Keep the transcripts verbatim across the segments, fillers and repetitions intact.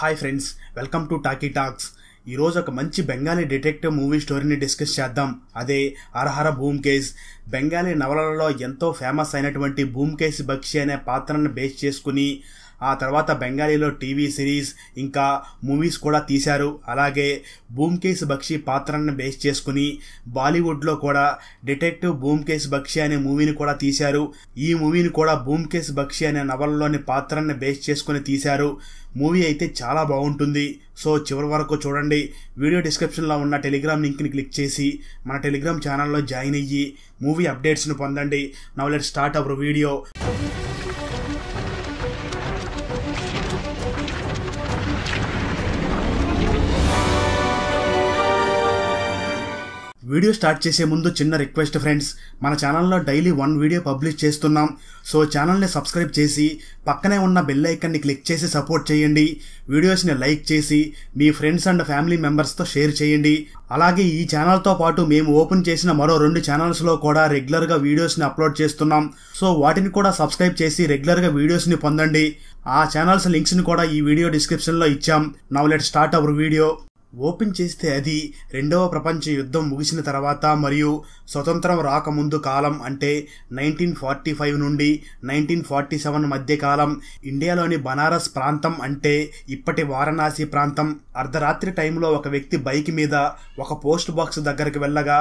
Hi friends, welcome to Talkie Talks. ఈరోజు ఒక మంచి బెంగాలీ డిటెక్టివ్ మూవీ స్టోరీని డిస్కస్ చేద్దాం. అదే హర్ హర్ బ్యోమ్కేష్. బెంగాలీ నవలలలో ఎంతో ఫేమస్ అయినటువంటి బ్యోమ్కేష్ బక్షి అనే పాత్రను బేస్ చేసుకుని ఆ తర్వాత బెంగాలీలో టీవీ సిరీస్ ఇంకా మూవీస్ కూడా తీశారు. అలాగే బ్యోమ్కేష్ బక్షి పాత్రను బేస్ చేసుకుని బాలీవుడ్లో కూడా డిటెక్టివ్ బ్యోమ్కేష్ బక్షి అనే మూవీని కూడా తీశారు. ఈ మూవీని కూడా బ్యోమ్కేష్ బక్షి అనే నవలలోని పాత్రను బేస్ చేసుకుని తీశారు. మూవీ అయితే చాలా బాగుంటుంది, సో చివరి వరకు చూడండి. వీడియో డిస్క్రిప్షన్లో ఉన్న టెలిగ్రామ్ లింక్ని క్లిక్ చేసి మన టెలిగ్రామ్ ఛానల్లో జాయిన్ అయ్యి మూవీ అప్డేట్స్ను పొందండి. Now let's start our video. Video start చేసే ముందు చిన్న రిక్వెస్ట్ ఫ్రెండ్స్, మన ఛానల్లో డైలీ వన్ వీడియో పబ్లిష్ చేస్తున్నాం, సో ఛానల్ని సబ్స్క్రైబ్ చేసి పక్కనే ఉన్న బెల్ ఐకాన్ని క్లిక్ చేసి సపోర్ట్ చేయండి. వీడియోస్ని లైక్ చేసి మీ ఫ్రెండ్స్ అండ్ ఫ్యామిలీ మెంబర్స్తో షేర్ చేయండి. అలాగే ఈ ఛానల్తో పాటు మేము ఓపెన్ చేసిన మరో రెండు ఛానల్స్లో కూడా రెగ్యులర్గా వీడియోస్ని అప్లోడ్ చేస్తున్నాం, సో వాటిని కూడా సబ్స్క్రైబ్ చేసి రెగ్యులర్గా వీడియోస్ని పొందండి. ఆ ఛానల్స్ లింక్స్ని కూడా ఈ వీడియో డిస్క్రిప్షన్లో ఇచ్చాం. Now let's start our video. Open చేస్తే అది రెండవ ప్రపంచ యుద్ధం ముగిసిన తర్వాత మరియు స్వతంత్రం రాకముందు కాలం, అంటే నైన్టీన్ ఫార్టీ ఫైవ్ నుండి నైన్టీన్ ఫార్టీ సెవెన్ మధ్య కాలం. ఇండియాలోని బనారస్ ప్రాంతం, అంటే ఇప్పటి వారణాసి ప్రాంతం. అర్ధరాత్రి టైంలో ఒక వ్యక్తి బైక్ మీద ఒక పోస్ట్ బాక్స్ దగ్గరికి వెళ్ళగా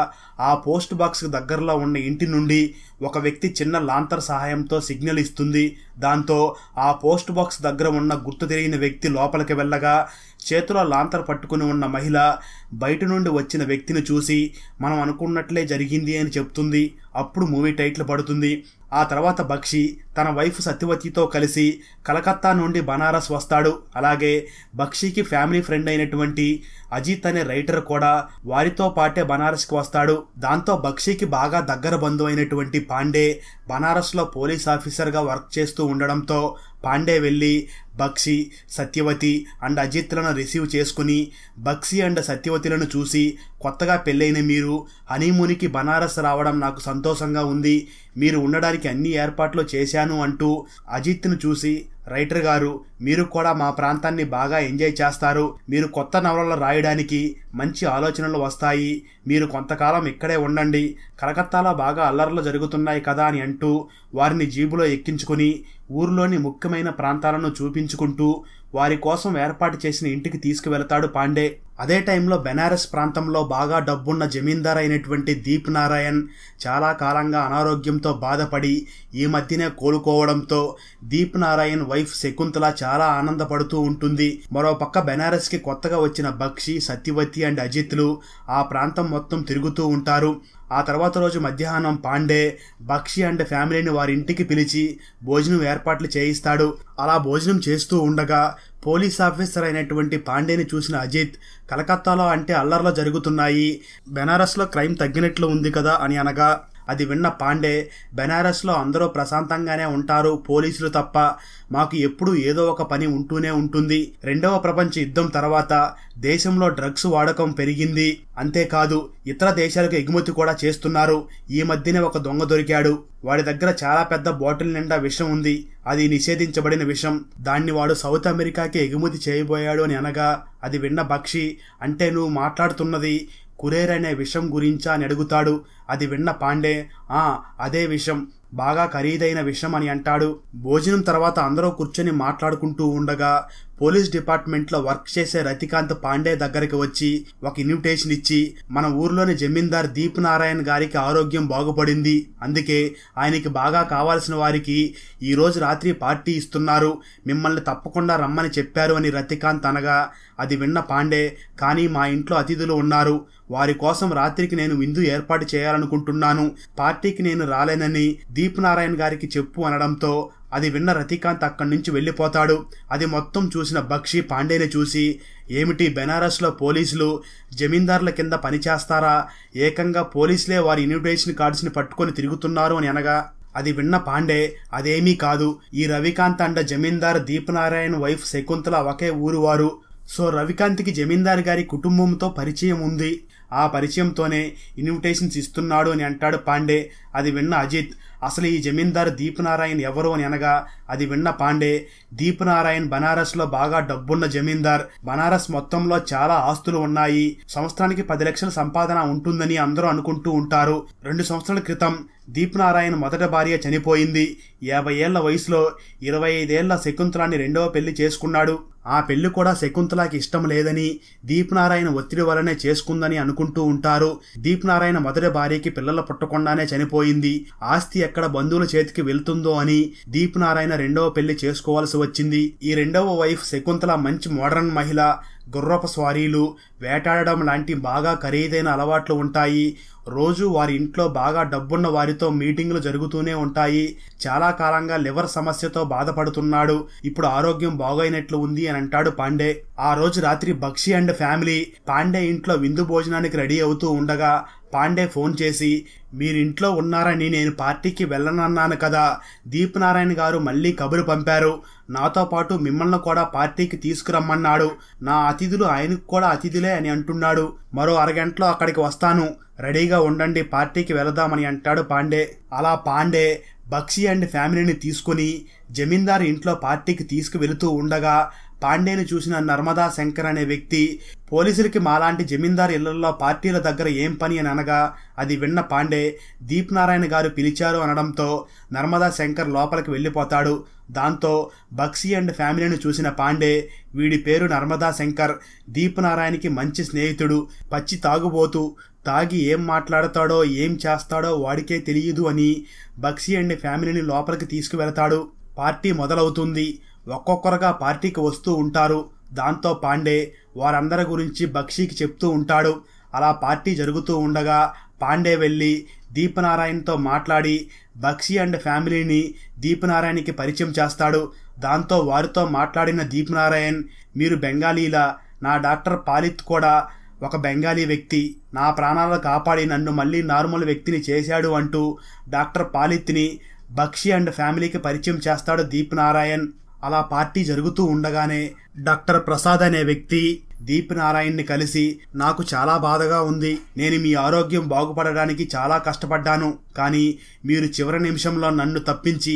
ఆ పోస్ట్ బాక్స్ దగ్గరలో ఉన్న ఇంటి నుండి ఒక వ్యక్తి చిన్న లాంతర్ సహాయంతో సిగ్నల్ ఇస్తుంది. దాంతో ఆ పోస్ట్ బాక్స్ దగ్గర ఉన్న గుర్తు తెలియని వ్యక్తి లోపలికి వెళ్ళగా చేతిలో లాంతర్ పట్టుకుని ఉన్న మహిళ బయట నుండి వచ్చిన వ్యక్తిని చూసి మనం అనుకున్నట్లే జరిగింది అని చెప్తుంది. అప్పుడు మూవీ టైటిల్ పడుతుంది. ఆ తర్వాత బక్షి తన వైఫ్ సత్యవతితో కలిసి కలకత్తా నుండి బనారస్ వస్తాడు. అలాగే బక్షికి ఫ్యామిలీ ఫ్రెండ్ అయినటువంటి అజిత్ అనే రైటర్ కూడా వారితో పాటే బనారస్కి వస్తాడు. దాంతో బక్షికి బాగా దగ్గర బంధువు అయినటువంటి పాండే బనారస్లో పోలీస్ ఆఫీసర్గా వర్క్ చేస్తూ ఉండడంతో పాండే వెళ్ళి బక్షి, సత్యవతి అండ్ అజిత్లను రిసీవ్ చేసుకుని బక్షి అండ్ సత్యవతిలను చూసి, కొత్తగా పెళ్ళైన మీరు హనీమూన్కి బనారస్ రావడం నాకు సంతోషంగా ఉంది, మీరు ఉండడానికి అన్ని ఏర్పాట్లు చేశాను అంటూ అజిత్ను చూసి, రైటర్ గారు మీరు కూడా మా ప్రాంతాన్ని బాగా ఎంజాయ్ చేస్తారు, మీరు కొత్త నవలలు రాయడానికి మంచి ఆలోచనలు వస్తాయి, మీరు కొంతకాలం ఇక్కడే ఉండండి, కలకత్తాలో బాగా అల్లర్లు జరుగుతున్నాయి కదా అని అంటూ వారిని జీబులో ఎక్కించుకుని ఊర్లోని ముఖ్యమైన ప్రాంతాలను చూపించుకుంటూ వారి కోసం ఏర్పాటు చేసిన ఇంటికి తీసుకువెళతాడు పాండే. అదే టైంలో బెనారస్ ప్రాంతంలో బాగా డబ్బున్న జమీందార్ అయినటువంటి దీప్నారాయణ్ చాలా కాలంగా అనారోగ్యంతో బాధపడి ఈ మధ్యనే కోలుకోవడంతో దీప్నారాయణ్ వైఫ్ శకుంతల చాలా ఆనందపడుతూ ఉంటుంది. మరోపక్క బెనారస్కి కొత్తగా వచ్చిన బక్షి, సత్యవతి అండ్ అజిత్లు ఆ ప్రాంతం మొత్తం తిరుగుతూ ఉంటారు. ఆ తర్వాత రోజు మధ్యాహ్నం పాండే బక్షి అండ్ ఫ్యామిలీని వారి ఇంటికి పిలిచి భోజనం ఏర్పాట్లు చేయిస్తాడు. అలా భోజనం చేస్తూ ఉండగా పోలీస్ ఆఫీసర్ అయినటువంటి పాండేని చూసిన అజిత్ కలకత్తాలో అంటే అల్లర్లు జరుగుతున్నాయి, బెనారస్లో క్రైమ్ తగ్గినట్లు ఉంది కదా అని అనగా అది విన్న పాండే, బెనారస్లో అందరూ ప్రశాంతంగానే ఉంటారు, పోలీసులు తప్ప, మాకు ఎప్పుడూ ఏదో ఒక పని ఉంటూనే ఉంటుంది. రెండవ ప్రపంచ యుద్ధం తర్వాత దేశంలో డ్రగ్స్ వాడకం పెరిగింది, అంతేకాదు ఇతర దేశాలకు ఎగుమతి కూడా చేస్తున్నారు. ఈ మధ్యనే ఒక దొంగ దొరికాడు, వాడి దగ్గర చాలా పెద్ద బాటిల్ నిండా విషం ఉంది, అది నిషేధించబడిన విషం, దాన్ని వాడు సౌత్ అమెరికాకి ఎగుమతి చేయబోయాడు అని అనగా అది విన్న బక్షి, అంటే నువ్వు మాట్లాడుతున్నది కురేర్ అనే విషం గురించా అని అడుగుతాడు. అది విన్న పాండే, ఆ అదే విషం, బాగా ఖరీదైన విషం అని అంటాడు. భోజనం తర్వాత అందరూ కూర్చొని మాట్లాడుకుంటూ ఉండగా పోలీస్ డిపార్ట్మెంట్లో వర్క్ చేసే రతికాంత్ పాండే దగ్గరికి వచ్చి ఒక ఇన్విటేషన్ ఇచ్చి, మన ఊర్లోని జమీందార్ దీప్నారాయణ్ గారికి ఆరోగ్యం బాగుపడింది, అందుకే ఆయనకి బాగా కావాల్సిన వారికి ఈరోజు రాత్రి పార్టీ ఇస్తున్నారు, మిమ్మల్ని తప్పకుండా రమ్మని చెప్పారు అని రతికాంత్ అనగా అది విన్న పాండే, కానీ మా ఇంట్లో అతిథులు ఉన్నారు, వారి కోసం రాత్రికి నేను విందు ఏర్పాటు చేయాలనుకుంటున్నాను, పార్టీకి నేను రాలేనని దీప్నారాయణ్ గారికి చెప్పు అనడంతో అది విన్న రతికాంత్ అక్కడి నుంచి వెళ్ళిపోతాడు. అది మొత్తం చూసిన బక్షి పాండేని చూసి, ఏమిటి బెనారస్లో పోలీసులు జమీందార్ల కింద పనిచేస్తారా, ఏకంగా పోలీసులే వారి ఇన్విటేషన్ కార్డ్స్ని పట్టుకొని తిరుగుతున్నారు అని అనగా అది విన్న పాండే, అదేమీ కాదు, ఈ Ravikant and Zamindar Deepnarayan wife Shakuntala ఒకే ఊరు వారు, సో రవికాంత్కి జమీందార్ గారి కుటుంబంతో పరిచయం ఉంది, ఆ పరిచయంతోనే ఇన్విటేషన్స్ ఇస్తున్నాడు అని అంటాడు పాండే. అది విన్న అజిత్ అసలు ఈ జమీందార్ దీపనారాయణ్ ఎవరు అని అనగా అది విన్న పాండే, దీపనారాయణ్ బనారస్లో బాగా డబ్బున్న జమీందార్, బనారస్ మొత్తంలో చాలా ఆస్తులు ఉన్నాయి, సంవత్సరానికి పది లక్షల సంపాదన ఉంటుందని అందరూ అనుకుంటూ ఉంటారు. రెండు సంవత్సరాల క్రితం దీపనారాయణ్ మొదటి భార్య చనిపోయింది. యాభై ఏళ్ల వయసులో ఇరవై ఐదేళ్ల శకుంతలాన్ని రెండవ పెళ్లి చేసుకున్నాడు. ఆ పెళ్లి కూడా శకుంతలాకి ఇష్టం లేదని, దీపనారాయణ ఒత్తిడి వలనే చేసుకుందని అనుకుంటూ ఉంటారు. దీపనారాయణ మొదటి భార్యకి పిల్లలు పుట్టకుండానే చనిపోయింది. ఆస్తి ఎక్కడ బంధువుల చేతికి వెళ్తుందో అని దీపనారాయణ రెండవ పెళ్లి చేసుకోవాల్సి వచ్చింది. ఈ రెండవ వైఫ్ శకుంతల మంచి మోడర్న్ మహిళ, గుర్రపు స్వారీలు, వేటాడడం లాంటి బాగా ఖరీదైన అలవాట్లు ఉంటాయి. రోజు వారి ఇంట్లో బాగా డబ్బున్న వారితో మీటింగులు జరుగుతూనే ఉంటాయి. చాలా కాలంగా లివర్ సమస్యతో బాధపడుతున్నాడు, ఇప్పుడు ఆరోగ్యం బాగైనట్లు ఉంది అని అంటాడు పాండే. ఆ రోజు రాత్రి బక్షి అండ్ ఫ్యామిలీ పాండే ఇంట్లో విందు భోజనానికి రెడీ అవుతూ ఉండగా పాండే ఫోన్ చేసి, మీరింట్లో ఉన్నారని నేను పార్టీకి వెళ్ళనన్నాను కదా, దీపనారాయణ గారు మళ్ళీ కబురు పంపారు, నాతో పాటు మిమ్మల్ని కూడా పార్టీకి తీసుకురమ్మన్నాడు, నా అతిథులు ఆయనకు కూడా అతిథులే అని అంటున్నాడు, మరో అరగంటలో అక్కడికి వస్తాను, రెడీగా ఉండండి, పార్టీకి వెళదామని అంటాడు పాండే. అలా పాండే బక్షి అండ్ ఫ్యామిలీని తీసుకుని జమీందారు ఇంట్లో పార్టీకి తీసుకువెళుతూ ఉండగా పాండేని చూసిన నర్మదా శంకర్ అనే వ్యక్తి, పోలీసులకి మాలాంటి జమీందారు ఇళ్లలో పార్టీల దగ్గర ఏం పని అని అనగా అది విన్న పాండే దీపనారాయణ గారు పిలిచారు అనడంతో నర్మదా శంకర్ లోపలికి వెళ్ళిపోతాడు. దాంతో బక్షి అండ్ ఫ్యామిలీని చూసిన పాండే, వీడి పేరు నర్మదా శంకర్, దీపనారాయణకి మంచి స్నేహితుడు, పచ్చి తాగుబోతు, తాగి ఏం మాట్లాడతాడో ఏం చేస్తాడో వాడికే తెలియదు అని బక్షి అండ్ ఫ్యామిలీని లోపలికి తీసుకువెళతాడు. పార్టీ మొదలవుతుంది. ఒక్కొక్కరుగా పార్టీకి వస్తూ ఉంటారు. దాంతో పాండే వారందరి గురించి బక్షీకి చెప్తూ ఉంటాడు. అలా పార్టీ జరుగుతూ ఉండగా పాండే వెళ్ళి దీపనారాయణతో మాట్లాడి బక్షి అండ్ ఫ్యామిలీని దీపనారాయణకి పరిచయం చేస్తాడు. దాంతో వారితో మాట్లాడిన దీపనారాయణ్, మీరు బెంగాలీలా, నా డాక్టర్ పాలిత్ కూడా ఒక బెంగాలీ వ్యక్తి, నా ప్రాణాలు కాపాడి నన్ను మళ్ళీ నార్మల్ వ్యక్తిని చేశాడు అంటూ డాక్టర్ పాలిత్ని బక్షి అండ్ ఫ్యామిలీకి పరిచయం చేస్తాడు దీపనారాయణ్. అలా పార్టీ జరుగుతూ ఉండగానే డాక్టర్ ప్రసాద్ అనే వ్యక్తి దీపనారాయణ్ని కలిసి, నాకు చాలా బాధగా ఉంది, నేను మీ ఆరోగ్యం బాగుపడడానికి చాలా కష్టపడ్డాను, కానీ మీరు చివరి నిమిషంలో నన్ను తప్పించి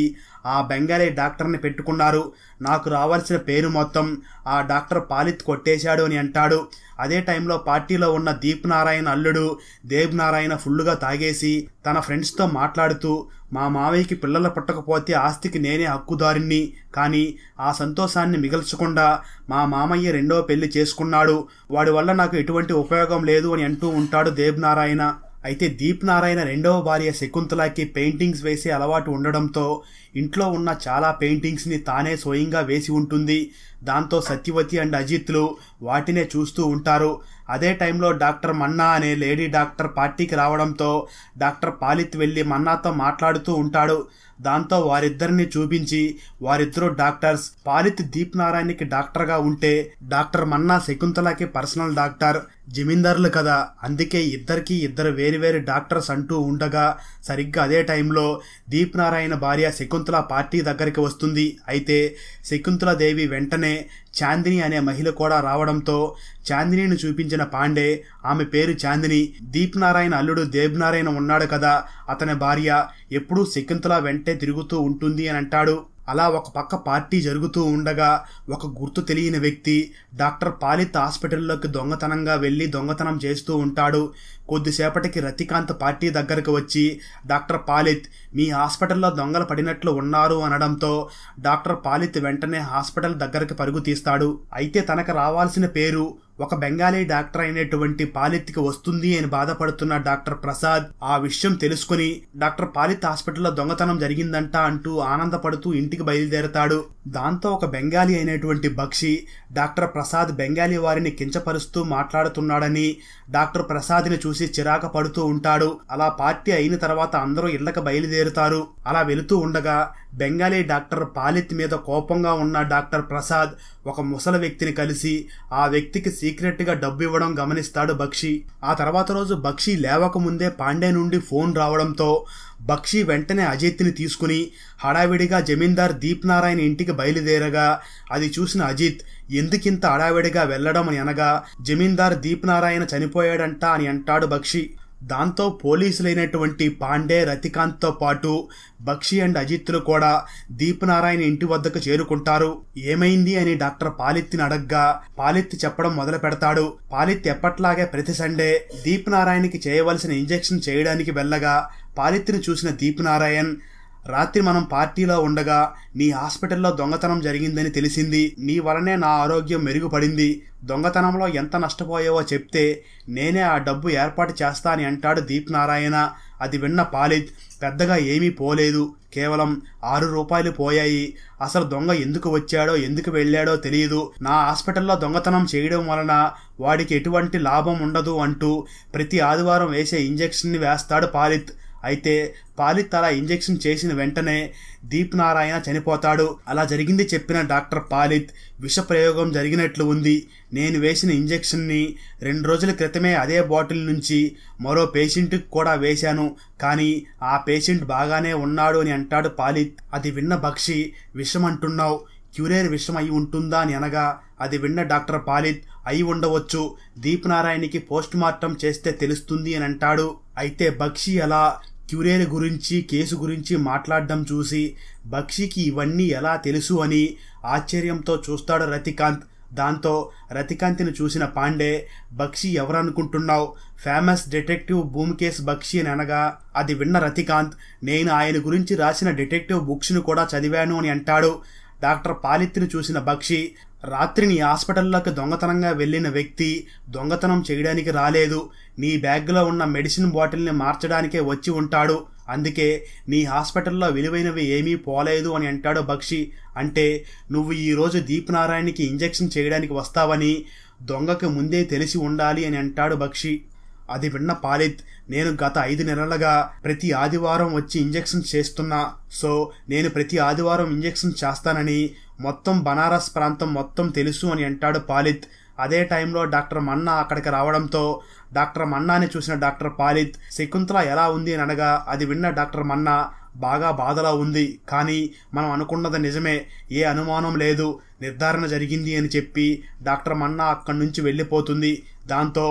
ఆ బెంగాలీ డాక్టర్ని పెట్టుకున్నారు, నాకు రావాల్సిన పేరు మొత్తం ఆ డాక్టర్ పాలిత్ కొట్టేశాడు అని అంటాడు. అదే టైంలో పార్టీలో ఉన్న దీపనారాయణ అల్లుడు దేవ్నారాయణ ఫుల్లుగా తాగేసి తన ఫ్రెండ్స్తో మాట్లాడుతూ, మా మావయ్యకి పిల్లలు పుట్టకపోతే ఆస్తికి నేనే హక్కుదారిని, కానీ ఆ సంతోషాన్ని మిగల్చకుండా మా మామయ్య రెండో పెళ్లి చేసుకున్నాడు, వాడి వల్ల నాకు ఎటువంటి ఉపయోగం లేదు అని అంటూ ఉంటాడు దేవ్నారాయణ. అయితే దీపనారాయణ రెండవ భార్య శకుంతలకి పెయింటింగ్స్ వేసే అలవాటు ఉండడంతో ఇంట్లో ఉన్న చాలా పెయింటింగ్స్ని తానే స్వయంగా వేసి ఉంటుంది. దాంతో సత్యవతి అండ్ అజిత్లు వాటినే చూస్తూ ఉంటారు. అదే టైంలో డాక్టర్ మన్నా అనే లేడీ డాక్టర్ పార్టీకి రావడంతో డాక్టర్ పాలిత్ వెళ్ళి మన్నాతో మాట్లాడుతూ ఉంటాడు. దాంతో వారిద్దరిని చూపించి, వారిద్దరూ డాక్టర్స్, పాలిత్ దీపనారాయణకి డాక్టర్గా ఉంటే డాక్టర్ మన్నా శకుంతలకి పర్సనల్ డాక్టర్, జమీందారులు కదా అందుకే ఇద్దరికి ఇద్దరు వేరు వేరు డాక్టర్స్ అంటూ ఉండగా సరిగ్గా అదే టైంలో దీపనారాయణ భార్య శకుంతల పార్టీ దగ్గరికి వస్తుంది. అయితే శకుంతల దేవి వెంటనే చాందిని అనే మహిళ కూడా రావడంతో చాందినిని చూపించిన పాండే, ఆమె పేరు చాందిని, దీపనారాయణ అల్లుడు దేవ్నారాయణ ఉన్నాడు కదా అతని భార్య, ఎప్పుడూ శకుంతల వెంటే తిరుగుతూ ఉంటుంది అని అంటాడు. అలా ఒక పక్క పార్టీ జరుగుతూ ఉండగా ఒక గుర్తు తెలియని వ్యక్తి డాక్టర్ పాలిత్ హాస్పిటల్లోకి దొంగతనంగా వెళ్ళి దొంగతనం చేస్తూ ఉంటాడు. కొద్దిసేపటికి రతికాంత్ పార్టీ దగ్గరకు వచ్చి డాక్టర్ పాలిత్, మీ హాస్పిటల్లో దొంగలు పడినట్లు ఉన్నారు అనడంతో డాక్టర్ పాలిత్ వెంటనే హాస్పిటల్ దగ్గరకు పరుగు తీస్తాడు. అయితే తనకు రావాల్సిన పేరు ఒక బెంగాలీ డాక్టర్ అయినటువంటి పాలిత్కి వస్తుంది అని బాధపడుతున్న డాక్టర్ ప్రసాద్ ఆ విషయం తెలుసుకుని డాక్టర్ పాలిత్ హాస్పిటల్లో దొంగతనం జరిగిందంట అంటూ ఆనందపడుతూ ఇంటికి బయలుదేరతాడు. దాంతో ఒక బెంగాలీ అయినటువంటి బక్షి డాక్టర్ ప్రసాద్ బెంగాలీ వారిని కించపరుస్తూ మాట్లాడుతున్నాడని డాక్టర్ ప్రసాద్ని చూసి చిరాకు పడుతూ ఉంటాడు. అలా పార్టీ అయిన తర్వాత అందరూ ఇళ్లకు బయలుదేరుతారు. అలా వెళుతూ ఉండగా బెంగాలీ డాక్టర్ పాలిత్ మీద కోపంగా ఉన్న డాక్టర్ ప్రసాద్ ఒక ముసలి వ్యక్తిని కలిసి ఆ వ్యక్తికి సీక్రెట్గా డబ్బు ఇవ్వడం గమనిస్తాడు బక్షి. ఆ తర్వాత రోజు బక్షి లేవకముందే పాండే నుండి ఫోన్ రావడంతో బక్షి వెంటనే అజిత్ని తీసుకుని హడావిడిగా జమీందార్ దీపనారాయణ ఇంటికి బయలుదేరగా అది చూసిన అజిత్ ఎందుకింత హడావిడిగా వెళ్ళడం అని అనగా జమీందార్ దీపనారాయణ చనిపోయాడంట అని అంటాడు బక్షి. దాంతో పోలీసులైనటువంటి పాండే రతికాంత్ తో పాటు బక్షి అండ్ అజిత్లు కూడా దీపనారాయణ ఇంటి వద్దకు చేరుకుంటారు. ఏమైంది అని డాక్టర్ పాలిత్ని అడగ్గా పాలిత్ చెప్పడం మొదలు పెడతాడు. పాలిత్ ఎప్పట్లాగే ప్రతి సండే దీపనారాయణకి చేయవలసిన ఇంజెక్షన్ చేయడానికి వెళ్ళగా పాలిత్ని చూసిన దీపనారాయణ్, రాత్రి మనం పార్టీలో ఉండగా నీ హాస్పిటల్లో దొంగతనం జరిగిందని తెలిసింది. నీ వలనే నా ఆరోగ్యం మెరుగుపడింది. దొంగతనంలో ఎంత నష్టపోయావో చెప్తే నేనే ఆ డబ్బు ఏర్పాటు చేస్తా అని అంటాడు దీపనారాయణ. అది విన్న పాలిత్, పెద్దగా ఏమీ పోలేదు, కేవలం ఆరు రూపాయలు పోయాయి. అసలు దొంగ ఎందుకు వచ్చాడో ఎందుకు వెళ్ళాడో తెలియదు. నా హాస్పిటల్లో దొంగతనం చేయడం వలన వాడికి ఎటువంటి లాభం ఉండదు అంటూ ప్రతి ఆదివారం వేసే ఇంజెక్షన్ని వేస్తాడు పాలిత్. అయితే పాలిత్ అలా ఇంజెక్షన్ చేసిన వెంటనే దీపనారాయణ చనిపోతాడు. అలా జరిగింది చెప్పిన డాక్టర్ పాలిత్, విషప్రయోగం జరిగినట్లు ఉంది. నేను వేసిన ఇంజెక్షన్ని రెండు రోజుల క్రితమే అదే బాటిల్ నుంచి మరో పేషెంట్కి కూడా వేశాను, కానీ ఆ పేషెంట్ బాగానే ఉన్నాడు అని అంటాడు పాలిత్. అది విన్న బక్షి, విషం అంటున్నావు, క్యూరేర్ విషం అయి ఉంటుందా అని అనగా అది విన్న డాక్టర్ పాలిత్, అయి ఉండవచ్చు, దీపనారాయణకి పోస్ట్ మార్టం చేస్తే తెలుస్తుంది అని అంటాడు. అయితే బక్షి అలా క్యూరేర్ గురించి కేసు గురించి మాట్లాడడం చూసి బక్షికి ఇవన్నీ ఎలా తెలుసు అని ఆశ్చర్యంతో చూస్తాడు రతికాంత్. దాంతో రతికాంత్ని చూసిన పాండే, బక్షి ఎవరనుకుంటున్నావు, ఫేమస్ డిటెక్టివ్ బ్యోమ్కేష్ బక్షి అని అనగా అది విన్న రతికాంత్, నేను ఆయన గురించి రాసిన డిటెక్టివ్ బుక్స్ను కూడా చదివాను అని అంటాడు. డాక్టర్ పాలిత్ని చూసిన బక్షి, రాత్రి నీ హాస్పిటల్లోకి దొంగతనంగా వెళ్ళిన వ్యక్తి దొంగతనం చేయడానికి రాలేదు, నీ బ్యాగ్లో ఉన్న మెడిసిన్ బాటిల్ని మార్చడానికే వచ్చి ఉంటాడు, అందుకే నీ హాస్పిటల్లో విలువైనవి ఏమీ పోలేదు అని అంటాడు బక్షి. అంటే నువ్వు ఈరోజు దీపనారాయణకి ఇంజెక్షన్ చేయడానికి వస్తావని దొంగకి ముందే తెలిసి ఉండాలి అని అంటాడు బక్షి. అది విన్న పాలిత్, నేను గత ఐదు నెలలుగా ప్రతి ఆదివారం వచ్చి ఇంజెక్షన్ చేస్తున్నా, సో నేను ప్రతి ఆదివారం ఇంజెక్షన్ చేస్తానని మొత్తం బనారస్ ప్రాంతం మొత్తం తెలుసు అని అంటాడు పాలిత్. అదే టైంలో డాక్టర్ మన్నా అక్కడికి రావడంతో డాక్టర్ మన్నాని చూసిన డాక్టర్ పాలిత్, శకుంతల ఎలా ఉంది అని అనగా అది విన్న డాక్టర్ మన్నా, బాగా బాధలా ఉంది, కానీ మనం అనుకున్నది నిజమే, ఏ అనుమానం లేదు, నిర్ధారణ జరిగింది అని చెప్పి డాక్టర్ మన్నా అక్కడి నుంచి వెళ్ళిపోతుంది. దాంతో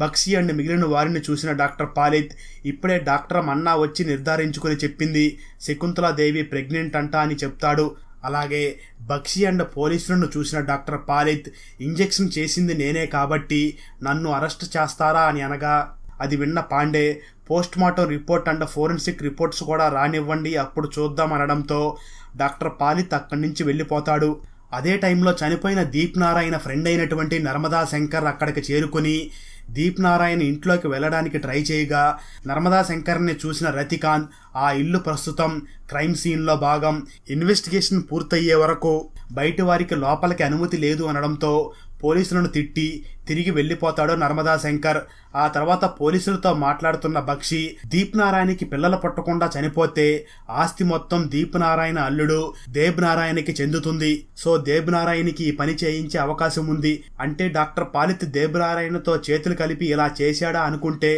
బక్షి అండ్ మిగిలిన వారిని చూసిన డాక్టర్ పాలిత్, ఇప్పుడే డాక్టర్ మన్నా వచ్చి నిర్ధారించుకుని చెప్పింది, శకుంతలాదేవి ప్రెగ్నెంట్ అంట అని చెప్తాడు. అలాగే బక్షి అండ్ పోలీసులను చూసిన డాక్టర్ పాలిత్, ఇంజెక్షన్ చేసింది నేనే కాబట్టి నన్ను అరెస్ట్ చేస్తారా అని అనగా అది విన్న Pandey, post mortem report and forensic reports కూడా రానివ్వండి, అప్పుడు చూద్దాం అనడంతో డాక్టర్ పాలిత్ అక్కడి నుంచి వెళ్ళిపోతాడు. అదే టైంలో చనిపోయిన దీపనారాయణ ఫ్రెండ్ అయినటువంటి నర్మదా శంకర్ అక్కడికి చేరుకుని దీపనారాయణ ఇంట్లోకి వెళ్ళడానికి ట్రై చేయగా నర్మదా శంకర్ని చూసిన రతికాంత్, ఆ ఇల్లు ప్రస్తుతం క్రైమ్ సీన్లో భాగం, ఇన్వెస్టిగేషన్ పూర్తయ్యే వరకు బయట వారికి లోపలికి అనుమతి లేదు అనడంతో పోలీసులను తిట్టి తిరిగి వెళ్ళిపోతాడు నర్మదా శంకర్. ఆ తర్వాత పోలీసులతో మాట్లాడుతున్న బక్షి, దీపనారాయణకి పిల్లలు పుట్టకుండా చనిపోతే ఆస్తి మొత్తం దీపనారాయణ అల్లుడు దేవ్నారాయణకి చెందుతుంది, సో దేవ్నారాయణకి ఈ పని చేయించే అవకాశం ఉంది. అంటే డాక్టర్ పాలిత్ దేవ్నారాయణతో చేతులు కలిపి ఇలా చేశాడా అనుకుంటే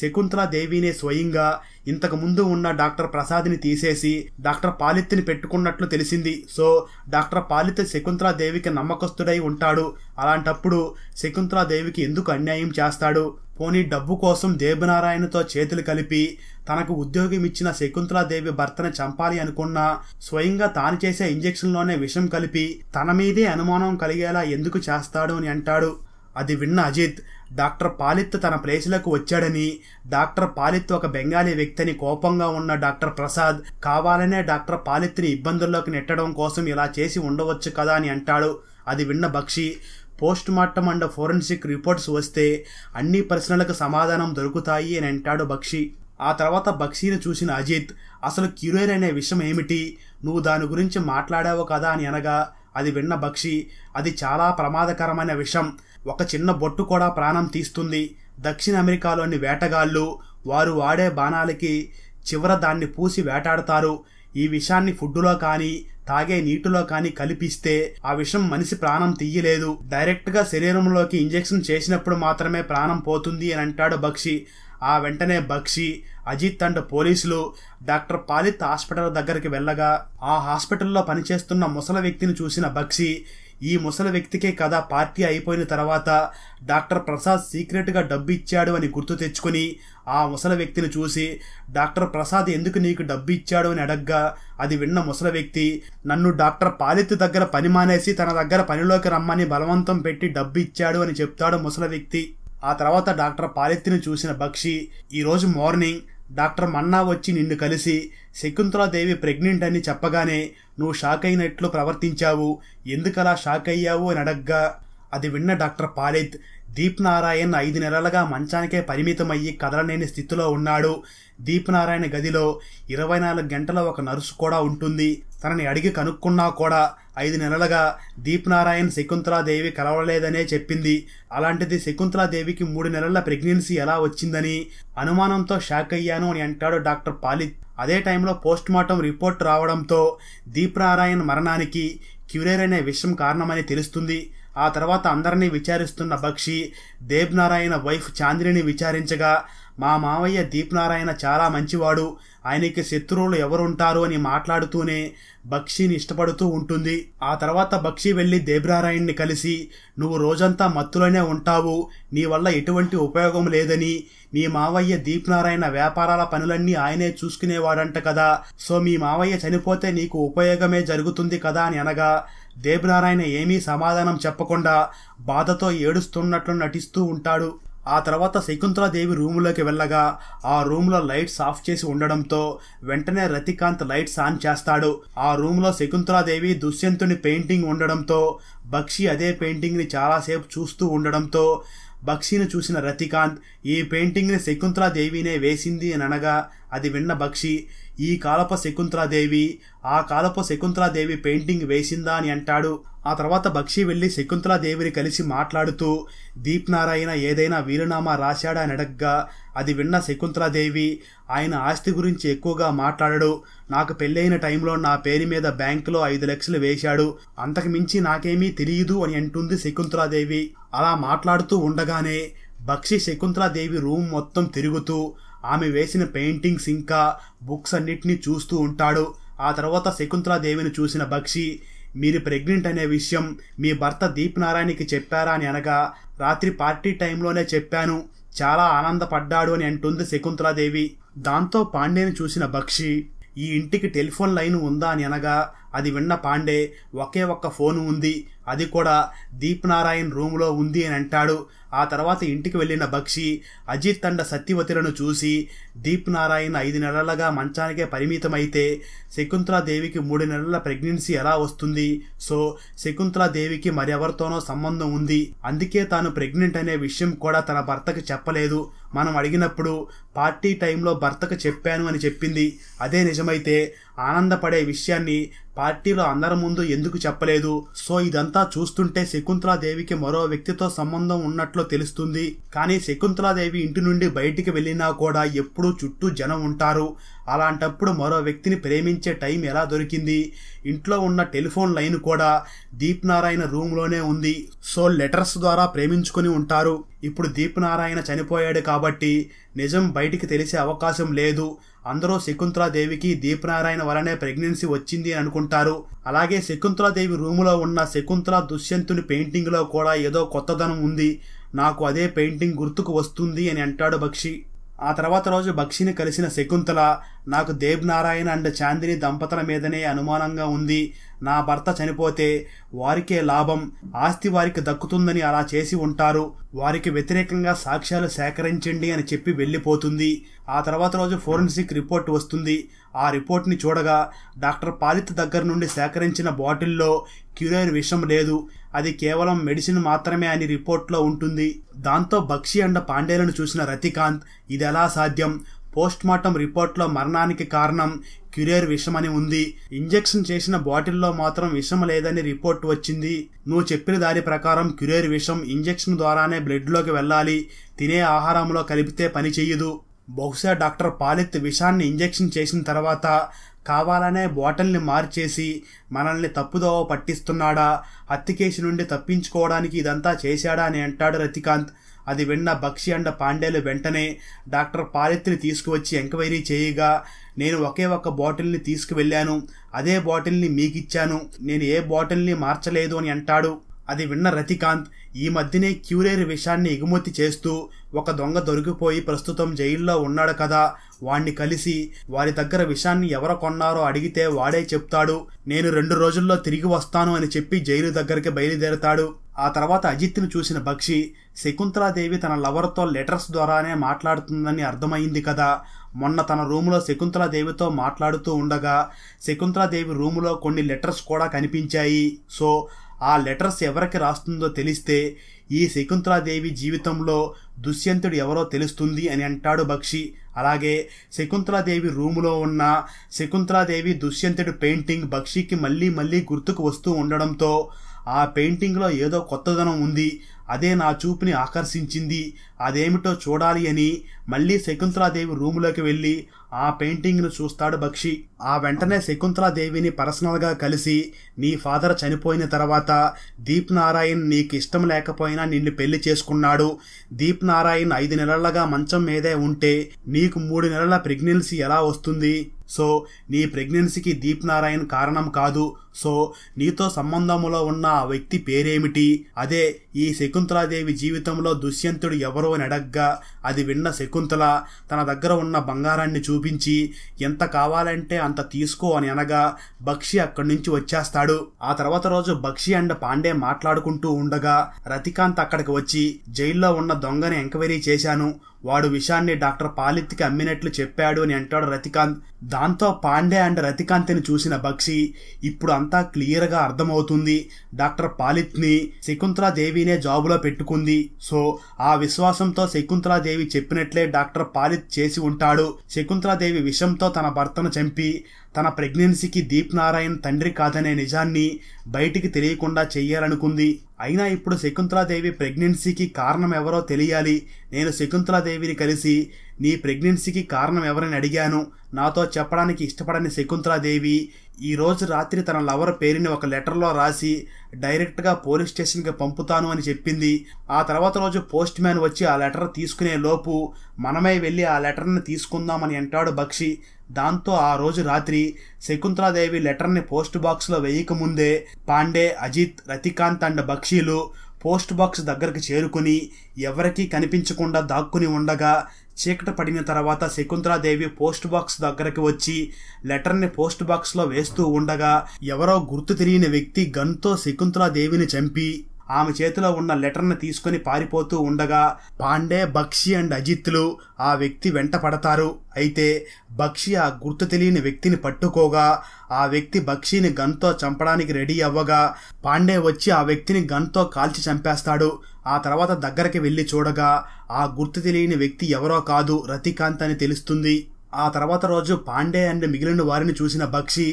శకుంతలాదేవినే స్వయంగా ఇంతకు ముందు ఉన్న డాక్టర్ ప్రసాద్ని తీసేసి డాక్టర్ పాలిత్ని పెట్టుకున్నట్లు తెలిసింది. సో డాక్టర్ పాలిత్ శకుంతలాదేవికి నమ్మకస్తుడై ఉంటాడు, అలాంటప్పుడు శకుంతల దేవికి ఎందుకు అన్యాయం చేస్తాడు? పోనీ డబ్బు కోసం దేవనారాయణతో చేతులు కలిపి తనకు ఉద్యోగం ఇచ్చిన శకుంతలాదేవి భర్తను చంపాలి అనుకున్నా స్వయంగా తాను చేసే ఇంజెక్షన్లోనే విషం కలిపి తన మీదే అనుమానం కలిగేలా ఎందుకు చేస్తాడు అని అంటాడు. అది విన్న అజిత్, డాక్టర్ పాలిత్ తన ప్లేసులకు వచ్చాడని, డాక్టర్ పాలిత్ ఒక బెంగాలీ వ్యక్తిని కోపంగా ఉన్న డాక్టర్ ప్రసాద్ కావాలనే డాక్టర్ పాలిత్ని ఇబ్బందుల్లోకి నెట్టడం కోసం ఇలా చేసి ఉండవచ్చు కదా అని అంటాడు. అది విన్న Bakshi, post mortem and forensic reports వస్తే అన్ని ప్రశ్నలకు సమాధానం దొరుకుతాయి అని అంటాడు బక్షి. ఆ తర్వాత బక్షిని చూసిన అజిత్, అసలు క్యూరేర్ అనే విషయం ఏమిటి, నువ్వు దాని గురించి మాట్లాడావు కదా అని అనగా అది విన్న బక్షి, అది చాలా ప్రమాదకరమైన విషయం, ఒక చిన్న బొట్టు కూడా ప్రాణం తీస్తుంది. దక్షిణ అమెరికాలోని వేటగాళ్ళు వారు వాడే బాణాలకి చివర దాన్ని పూసి వేటాడతారు. ఈ విషాన్ని ఫుడ్లో కానీ తాగే నీటిలో కానీ కలిపిస్తే ఆ విషం మనిషి ప్రాణం తీయలేదు, డైరెక్ట్ గా శరీరంలోకి ఇంజెక్షన్ చేసినప్పుడు మాత్రమే ప్రాణం పోతుంది అని అంటాడు బక్షి. ఆ వెంటనే బక్షి, అజిత్ అండ్ పోలీసులు డాక్టర్ పాలిత్ హాస్పిటల్ దగ్గరికి వెళ్ళగా ఆ హాస్పిటల్లో పనిచేస్తున్న ముసలి వ్యక్తిని చూసిన బక్షి, ఈ ముసలి వ్యక్తికే కదా పార్టీ అయిపోయిన తర్వాత డాక్టర్ ప్రసాద్ సీక్రెట్గా డబ్బు ఇచ్చాడు అని గుర్తు తెచ్చుకొని ఆ ముసలి వ్యక్తిని చూసి డాక్టర్ ప్రసాద్ ఎందుకు నీకు డబ్బు ఇచ్చాడు అని అడగ్గా అది విన్న ముసలి వ్యక్తి నన్ను డాక్టర్ పాలిత్ దగ్గర పని మానేసి తన దగ్గర పనిలోకి రమ్మని బలవంతం పెట్టి డబ్బు ఇచ్చాడు అని చెప్తాడు ముసలి వ్యక్తి. ఆ తర్వాత డాక్టర్ పాలిత్ని చూసిన బక్షి ఈరోజు మార్నింగ్ డాక్టర్ మన్నా వచ్చి నిన్ను కలిసి శకుంతలాదేవి ప్రెగ్నెంట్ అని చెప్పగానే నువ్వు షాక్ అయినట్లు ప్రవర్తించావు, ఎందుకలా షాక్ అయ్యావు అని అడగ్గా అది విన్న డాక్టర్ పాలిత్ దీప్నారాయణ్ ఐదు నెలలుగా మంచానికే పరిమితమయ్యి కదలలేని స్థితిలో ఉన్నాడు. దీప్నారాయణ గదిలో ఇరవై నాలుగు గంటల ఒక నర్సు కూడా ఉంటుంది. తనని అడిగి కనుక్కున్నా కూడా ఐదు నెలలుగా దీప్నారాయణ్ శకుంతలాదేవి కలవలేదనే చెప్పింది. అలాంటిది శకుంతలాదేవికి మూడు నెలల ప్రెగ్నెన్సీ ఎలా వచ్చిందని అనుమానంతో షాక్ అయ్యాను అని అంటాడు డాక్టర్ పాలిత్. అదే టైంలో పోస్ట్ మార్టం రిపోర్ట్ రావడంతో దీప్నారాయణ్ మరణానికి క్యూరేర్ అనే విషయం కారణమని తెలుస్తుంది. ఆ తర్వాత అందరినీ విచారిస్తున్న బక్షి దేవ్నారాయణ వైఫ్ చాందినిని విచారించగా మా మావయ్య దీప్నారాయణ చాలా మంచివాడు, ఆయనకి శత్రువులు ఎవరుంటారు అని మాట్లాడుతూనే బక్షిని ఇష్టపడుతూ ఉంటుంది. ఆ తర్వాత బక్షి వెళ్ళి దేవ్నారాయణ్ని కలిసి నువ్వు రోజంతా మత్తులోనే ఉంటావు, నీ వల్ల ఎటువంటి ఉపయోగం లేదని, మీ మావయ్య దీప్నారాయణ వ్యాపారాల పనులన్నీ ఆయనే చూసుకునేవాడంట కదా, సో మీ మావయ్య చనిపోతే నీకు ఉపయోగమే జరుగుతుంది కదా అని అనగా దేవ్నారాయణ ఏమీ సమాధానం చెప్పకుండా బాధతో ఏడుస్తున్నట్లు నటిస్తూ ఉంటాడు. ఆ తర్వాత శకుంతలాదేవి రూములోకి వెళ్ళగా ఆ రూమ్లో లైట్స్ ఆఫ్ చేసి ఉండడంతో వెంటనే రతికాంత్ లైట్స్ ఆన్ చేస్తాడు. ఆ రూమ్లో శకుంతలాదేవి దుష్యంతుని పెయింటింగ్ ఉండడంతో బక్షి అదే పెయింటింగ్ని చాలాసేపు చూస్తూ ఉండడంతో బక్షిని చూసిన రతికాంత్ ఈ పెయింటింగ్ని శకుంతలాదేవినే వేసింది అని అనగా అది విన్న బక్షి ఈ కాలపు శకుంతలాదేవి ఆ కాలపు శకుంతలాదేవి పెయింటింగ్ వేసిందా అని అంటాడు. ఆ తర్వాత బక్షి వెళ్ళి శకుంతలాదేవిని కలిసి మాట్లాడుతూ దీప్నారాయణ ఏదైనా వీలునామా రాశాడా అని అడగ్గా అది విన్న శకుంతలాదేవి ఆయన ఆస్తి గురించి ఎక్కువగా మాట్లాడాడు, నాకు పెళ్ళైన టైంలో నా పేరు మీద బ్యాంకులో ఐదు లక్షలు వేశాడు, అంతకు మించి నాకేమీ తెలియదు అని అంటుంది శకుంతలాదేవి. అలా మాట్లాడుతూ ఉండగానే బక్షి శకుంతలాదేవి రూమ్ మొత్తం తిరుగుతూ ఆమె వేసిన పెయింటింగ్స్ ఇంకా బుక్స్ అన్నిటినీ చూస్తూ ఉంటాడు. ఆ తర్వాత శకుంతలాదేవిని చూసిన బక్షి మీరు ప్రెగ్నెంట్ అనే విషయం మీ భర్త దీప్నారాయణకి చెప్పారా అని అనగా రాత్రి పార్టీ టైంలోనే చెప్పాను, చాలా ఆనందపడ్డాడు అని అంటుంది శకుంతలాదేవి. దాంతో పాండేని చూసిన బక్షి ఈ ఇంటికి టెలిఫోన్ లైన్ ఉందా అని అనగా అది విన్న పాండే ఒకే ఒక్క ఫోను ఉంది, అది కూడా దీప్నారాయణ్ రూమ్లో ఉంది అని అంటాడు. ఆ తర్వాత ఇంటికి వెళ్ళిన బక్షి అజిత్ తండ సత్యవతులను చూసి దీప్నారాయణ్ ఐదు నెలలుగా మంచానికే పరిమితమైతే శకుంతలాదేవికి మూడు నెలల ప్రెగ్నెన్సీ ఎలా వస్తుంది, సో శకుంతలాదేవికి మరెవరితోనో సంబంధం ఉంది, అందుకే తాను ప్రెగ్నెంట్ అనే విషయం కూడా తన భర్తకు చెప్పలేదు, మనం అడిగినప్పుడు పార్టీ టైంలో భర్తకు చెప్పాను అని చెప్పింది, అదే నిజమైతే ఆనందపడే విషయాన్ని పార్టీలో అందరి ముందు ఎందుకు చెప్పలేదు, సో ఇదంతా చూస్తుంటే శకుంతలాదేవికి మరో వ్యక్తితో సంబంధం ఉన్నట్లు తెలుస్తుంది. కానీ శకుంతలాదేవి ఇంటి నుండి బయటికి వెళ్ళినా కూడా ఎప్పుడూ చుట్టూ జనం ఉంటారు, అలాంటప్పుడు మరో వ్యక్తిని ప్రేమించే టైం ఎలా దొరికింది, ఇంట్లో ఉన్న టెలిఫోన్ లైన్ కూడా దీప్నారాయణ రూమ్లోనే ఉంది, సో లెటర్స్ ద్వారా ప్రేమించుకుని ఉంటారు, ఇప్పుడు దీప్నారాయణ చనిపోయాడు కాబట్టి నిజం బయటికి తెలిసే అవకాశం లేదు, అందరూ శకుంతలాదేవికి దీప్నారాయణ వలనే ప్రెగ్నెన్సీ వచ్చింది అని అనుకుంటారు. అలాగే శకుంతలాదేవి రూములో ఉన్న శకుంతల దుష్యంతుని పెయింటింగ్లో కూడా ఏదో కొత్తదనం ఉంది, నాకు అదే పెయింటింగ్ గుర్తుకు వస్తుంది అని అంటాడు బక్షి. ఆ తర్వాత రోజు బక్షిని కలిసిన శకుంతల నాకు దేవ్నారాయణ అండ్ చాందిని దంపతుల మీదనే అనుమానంగా ఉంది, నా భర్త చనిపోతే వారికే లాభం, ఆస్తి వారికి దక్కుతుందని అలా చేసి ఉంటారు, వారికి వ్యతిరేకంగా సాక్ష్యాలు సేకరించండి అని చెప్పి వెళ్ళిపోతుంది. ఆ తర్వాత రోజు ఫోరెన్సిక్ రిపోర్ట్ వస్తుంది. ఆ రిపోర్ట్ని చూడగా డాక్టర్ పాలిత్ దగ్గర నుండి సేకరించిన బాటిల్లో క్యూరైర్ విషం లేదు, అది కేవలం మెడిసిన్ మాత్రమే అని రిపోర్ట్లో ఉంటుంది. దాంతో బక్షి అండ్ పాండేలను చూసిన రతికాంత్ ఇది ఎలా సాధ్యం, పోస్ట్ మార్టం రిపోర్ట్లో మరణానికి కారణం క్యూరియర్ విషం అని ఉంది, ఇంజెక్షన్ చేసిన బాటిల్లో మాత్రం విషం లేదని రిపోర్ట్ వచ్చింది, నువ్వు చెప్పిన దాని ప్రకారం క్యూరియర్ విషం ఇంజెక్షన్ ద్వారానే బ్లడ్లోకి వెళ్ళాలి, తినే ఆహారంలో కలిపితే పని చెయ్యదు, బహుశా డాక్టర్ పాలిత్ విషాన్ని ఇంజెక్షన్ చేసిన తర్వాత కావాలనే బాటిల్ని మార్చేసి మనల్ని తప్పుదోవ పట్టిస్తున్నాడా, హత్య కేసు నుండి తప్పించుకోవడానికి ఇదంతా చేశాడా అని అంటాడు రతికాంత్. అది విన్న బక్షి అండ్ పాండేలు వెంటనే డాక్టర్ పాలిత్ని తీసుకువచ్చి ఎంక్వైరీ చేయగా, నేను ఒకే ఒక్క బాటిల్ని తీసుకువెళ్ళాను, అదే బాటిల్ని మీకిచ్చాను, నేను ఏ బాటిల్ని మార్చలేదు అని అంటాడు. అది విన్న రతికాంత్, ఈ మధ్యనే క్యూరేర్ విషయాన్ని ఎగుమతి చేస్తూ ఒక దొంగ దొరికిపోయి ప్రస్తుతం జైల్లో ఉన్నాడు కదా, వాణ్ణి కలిసి వారి దగ్గర విషయాన్ని ఎవరు కొన్నారో అడిగితే వాడే చెప్తాడు, నేను రెండు రోజుల్లో తిరిగి వస్తాను అని చెప్పి జైలు దగ్గరికి బయలుదేరతాడు. ఆ తర్వాత అజిత్ని చూసిన బక్షి, శకుంతలాదేవి తన లవర్తో లెటర్స్ ద్వారానే మాట్లాడుతుందని అర్థమైంది కదా, మొన్న తన రూములో శకుంతలాదేవితో మాట్లాడుతూ ఉండగా శకుంతలాదేవి రూములో కొన్ని లెటర్స్ కూడా కనిపించాయి, సో ఆ లెటర్స్ ఎవరికి రాస్తుందో తెలిస్తే ఈ శకుంతలాదేవి జీవితంలో దుష్యంతుడు ఎవరో తెలుస్తుంది అని అంటాడు బక్షి. అలాగే శకుంతలాదేవి రూములో ఉన్న శకుంతలాదేవి దుష్యంతుడి పెయింటింగ్ బక్షికి మళ్ళీ మళ్ళీ గుర్తుకు వస్తూ ఉండడంతో ఆ పెయింటింగ్లో ఏదో కొత్తదనం ఉంది, అదే నా చూపుని ఆకర్షించింది, అదేమిటో చూడాలి అని మళ్ళీ శకుంతలాదేవి రూములోకి వెళ్ళి ఆ పెయింటింగ్ను చూస్తాడు బక్షి. ఆ వెంటనే శకుంతలాదేవిని పర్సనల్గా కలిసి, నీ ఫాదర్ చనిపోయిన తర్వాత దీప్నారాయణ్ నీకు ఇష్టం లేకపోయినా నిన్ను పెళ్లి చేసుకున్నాడు, దీప్నారాయణ్ ఐదు నెలలుగా మంచం మీదే ఉంటే నీకు మూడు నెలల ప్రెగ్నెన్సీ ఎలా వస్తుంది, సో నీ ప్రెగ్నెన్సీకి దీప్నారాయణ్ కారణం కాదు, సో నీతో సంబంధంలో ఉన్న ఆ వ్యక్తి పేరేమిటి, అదే ఈ శకుంతలాదేవి జీవితంలో దుష్యంతుడు ఎవరో అని అడగ్గా అది విన్న శకుంతల తన దగ్గర ఉన్న బంగారాన్ని చూపించి ఎంత కావాలంటే అంత తీసుకో అని అనగా బక్షి అక్కడి నుంచి వచ్చేస్తాడు. ఆ తర్వాత రోజు బక్షి అండ్ పాండే మాట్లాడుకుంటూ ఉండగా రతికాంత్ అక్కడికి వచ్చి, జైల్లో ఉన్న దొంగని ఎంక్వైరీ చేశాను, వాడు విషయాన్ని డాక్టర్ పాలిత్కి అమ్మినట్లు చెప్పాడు అని అంటాడు రతికాంత్. దాంతో పాండే అండ్ రతికాంత్ని చూసిన బక్షి, ఇప్పుడు అంతా క్లియర్గా అర్థమవుతుంది, డాక్టర్ పాలిత్ని శకుంతలాదేవినే జాబులో పెట్టుకుంది, సో ఆ విశ్వాసంతో శకుంతలాదేవి చెప్పినట్లే డాక్టర్ పాలిత్ చేసి ఉంటాడు, శకుంతలాదేవి విషంతో తన భర్తను చంపి తన ప్రెగ్నెన్సీకి దీప్నారాయణ్ తండ్రి కాదనే నిజాన్ని బయటికి తెలియకుండా చెయ్యాలనుకుంది. అయినా ఇప్పుడు శకుంతలాదేవి ప్రెగ్నెన్సీకి కారణం ఎవరో తెలియాలి, నేను శకుంతలాదేవిని కలిసి నీ ప్రెగ్నెన్సీకి కారణం ఎవరని అడిగాను, నాతో చెప్పడానికి ఇష్టపడని శకుంతలాదేవి ఈరోజు రాత్రి తన లవర్ పేరుని ఒక లెటర్లో రాసి డైరెక్ట్గా పోలీస్ స్టేషన్కి పంపుతాను అని చెప్పింది. ఆ తర్వాత రోజు పోస్ట్ మ్యాన్ వచ్చి ఆ లెటర్ తీసుకునే లోపు మనమే వెళ్ళి ఆ లెటర్ని తీసుకుందామని అంటాడు బక్షి. దాంతో ఆ రోజు రాత్రి శకుంతలాదేవి లెటర్ని పోస్ట్ బాక్స్లో వేయకముందే పాండే, అజిత్, రతికాంత్ అండ్ బక్షీలు పోస్ట్ బాక్స్ దగ్గరికి చేరుకుని ఎవరికీ కనిపించకుండా దాక్కుని ఉండగా చీకట పడిన తర్వాత శకుంతలాదేవి పోస్ట్ బాక్స్ దగ్గరికి వచ్చి లెటర్ని పోస్ట్ బాక్స్లో వేస్తూ ఉండగా ఎవరో గుర్తు తెలియని వ్యక్తి గన్తో శకుంతలాదేవిని చంపి ఆమె చేతిలో ఉన్న లెటర్ని తీసుకుని పారిపోతూ ఉండగా పాండే, బక్షి అండ్ అజిత్లు ఆ వ్యక్తి వెంట పడతారు. అయితే బక్షి ఆ గుర్తు తెలియని వ్యక్తిని పట్టుకోగా ఆ వ్యక్తి బక్షిని గన్తో చంపడానికి రెడీ అవ్వగా పాండే వచ్చి ఆ వ్యక్తిని గన్తో కాల్చి చంపేస్తాడు. ఆ తర్వాత దగ్గరికి వెళ్ళి చూడగా ఆ గుర్తు తెలియని వ్యక్తి ఎవరో కాదు, రతికాంత్ అని తెలుస్తుంది. ఆ తర్వాత రోజు పాండే అండ్ మిగిలిన వారిని చూసిన బక్షి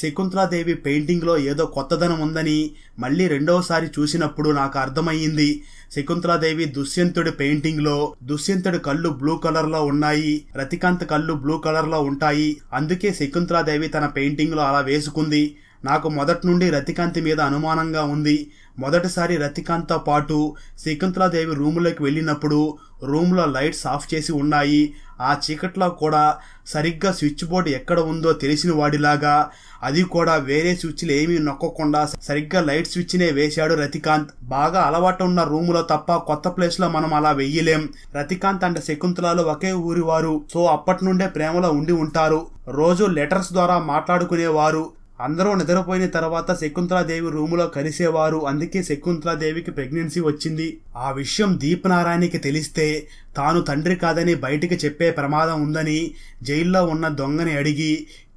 శకుంతలాదేవి పెయింటింగ్లో ఏదో కొత్తదనం ఉందని మళ్ళీ రెండవసారి చూసినప్పుడు నాకు అర్థమయ్యింది, శకుంతలాదేవి దుష్యంతుడి పెయింటింగ్లో దుష్యంతుడి కళ్ళు బ్లూ కలర్లో ఉన్నాయి, రతికాంత్ కళ్ళు బ్లూ కలర్లో ఉంటాయి, అందుకే శకుంతలాదేవి తన పెయింటింగ్లో అలా వేసుకుంది. నాకు మొదటి నుండి రతికాంత్ మీద అనుమానంగా ఉంది, మొదటిసారి రతికాంత్తో పాటు శకుంతలాదేవి రూములోకి వెళ్ళినప్పుడు రూమ్లో లైట్స్ ఆఫ్ చేసి ఉన్నాయి, ఆ చీకట్లో కూడా సరిగ్గా స్విచ్ బోర్డు ఎక్కడ ఉందో తెలిసిన వాడిలాగా అది కూడా వేరే స్విచ్లు ఏమీ నొక్కకుండా సరిగ్గా లైట్ స్విచ్నే వేశాడు రతికాంత్. బాగా అలవాటు ఉన్న రూములో తప్ప కొత్త ప్లేస్లో మనం అలా వెయ్యలేం. రతికాంత్ అండ్ శకుంతలాలు ఒకే ఊరి వారు, సో అప్పటి నుండే ప్రేమలో ఉండి ఉంటారు, రోజు లెటర్స్ ద్వారా మాట్లాడుకునేవారు, అందరూ నిద్రపోయిన తర్వాత శకుంతలాదేవి రూములో కలిసేవారు, అందుకే శకుంతలాదేవికి ప్రెగ్నెన్సీ వచ్చింది. ఆ విషయం దీప్నారాయణకి తెలిస్తే తాను తండ్రి కాదని బయటికి చెప్పే ప్రమాదం ఉందని జైల్లో ఉన్న దొంగని అడిగి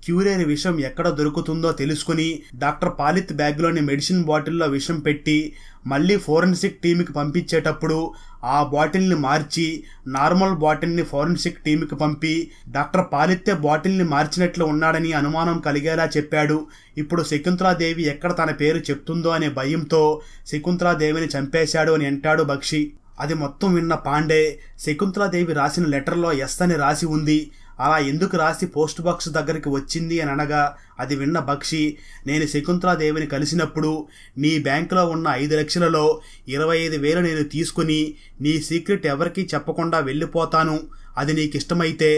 క్యూరేర్ విషం ఎక్కడ దొరుకుతుందో తెలుసుకుని డాక్టర్ పాలిత్ బ్యాగ్లోని మెడిసిన్ బాటిల్లో విషం పెట్టి మళ్ళీ ఫోరెన్సిక్ టీమ్కి పంపించేటప్పుడు ఆ బాటిల్ని మార్చి నార్మల్ బాటిల్ని ఫోరెన్సిక్ టీమ్కి పంపి డాక్టర్ పాలిత్తే బాటిల్ని మార్చినట్లు ఉన్నాడని అనుమానం కలిగేలా చెప్పాడు. ఇప్పుడు శకుంతలాదేవి ఎక్కడ తన పేరు చెప్తుందో అనే భయంతో శకుంతలాదేవిని చంపేశాడు అని అంటాడు బక్షి. అది మొత్తం విన్న పాండే శకుంతలాదేవి రాసిన లెటర్లో ఎస్ అని రాసి ఉంది, అలా ఎందుకు రాసి పోస్ట్ బాక్స్ దగ్గరికి వచ్చింది అని అనగా అది విన్న బక్షి, నేను శకుంతలాదేవిని కలిసినప్పుడు నీ బ్యాంకులో ఉన్న ఐదు లక్షలలో ఇరవై ఐదు వేలు నేను తీసుకుని నీ సీక్రెట్ ఎవరికీ చెప్పకుండా వెళ్ళిపోతాను, అది నీకు ఇష్టమైతే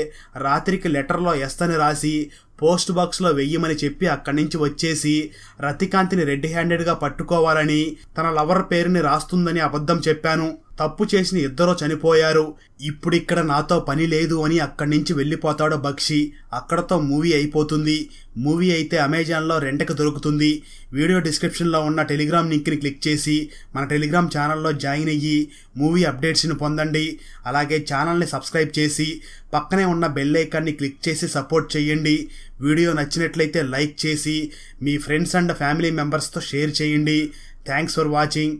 రాత్రికి లెటర్లో ఎస్తని రాసి పోస్ట్ బాక్స్లో వెయ్యమని చెప్పి అక్కడి నుంచి వచ్చేసి రతికాంతిని రెడ్ హ్యాండెడ్గా పట్టుకోవాలని తన లవర్ పేరుని రాస్తుందని అబద్ధం చెప్పాను, తప్పు చేసిన ఇద్దరూ చనిపోయారు, ఇప్పుడిక్కడ నాతో పని లేదు అని అక్కడి నుంచి వెళ్ళిపోతాడు బక్షి. అక్కడతో మూవీ అయిపోతుంది. మూవీ అయితే అమెజాన్లో రెంట్కి దొరుకుతుంది. వీడియో డిస్క్రిప్షన్లో ఉన్న టెలిగ్రామ్ లింక్ని క్లిక్ చేసి మన టెలిగ్రామ్ ఛానల్లో జాయిన్ అయ్యి మూవీ అప్డేట్స్ని పొందండి. అలాగే ఛానల్ని సబ్స్క్రైబ్ చేసి పక్కనే ఉన్న బెల్ ఐకాన్ని క్లిక్ చేసి సపోర్ట్ చేయండి. వీడియో నచ్చినట్లయితే లైక్ చేసి మీ ఫ్రెండ్స్ అండ్ ఫ్యామిలీ మెంబర్స్తో షేర్ చేయండి. Thanks for watching.